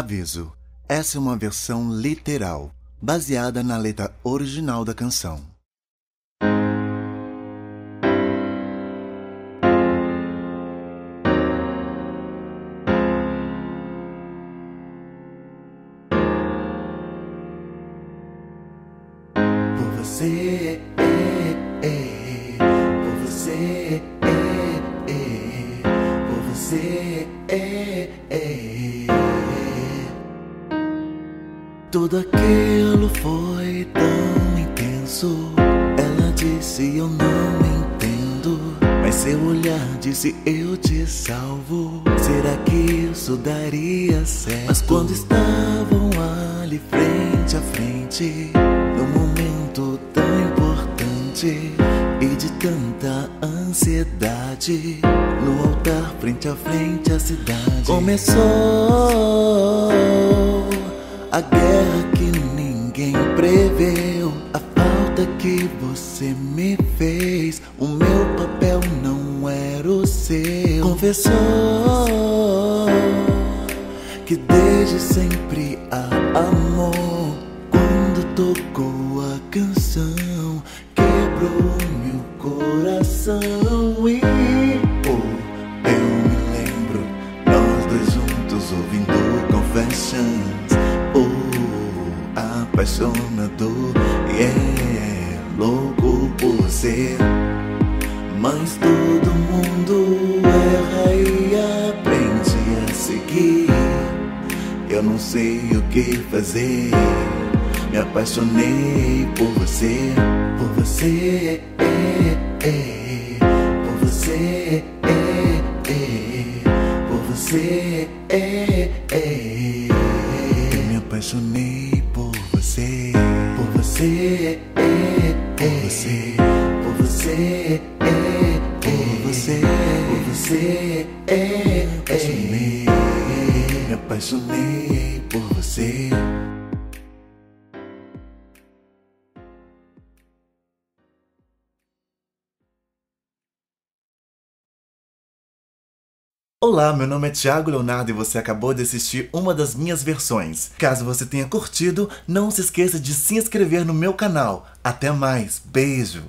Aviso, essa é uma versão literal, baseada na letra original da canção. Por você, por você, por você, tudo aquilo foi tão intenso. Ela disse eu não entendo, mas seu olhar disse eu te salvo. Será que isso daria certo? Mas quando estavam ali frente a frente, num momento tão importante e de tanta ansiedade, no altar frente a frente a cidade começou. A guerra que ninguém preveu, a falta que você me fez, o meu papel não era o seu. Confessou que desde sempre a amou. Quando tocou a canção, quebrou meu coração. E eu me lembro, nós dois juntos ouvindo Confessions. Apaixonado, louco por ser. Mas todo mundo erra e aprende a seguir. Eu não sei o que fazer, me apaixonei por você. Por você, por você, por você, eu me apaixonei por você, por você, por você, por você, por você, por você, me apaixonei por você. Olá, meu nome é Tiago Leonardo e você acabou de assistir uma das minhas versões. Caso você tenha curtido, não se esqueça de se inscrever no meu canal. Até mais, beijo!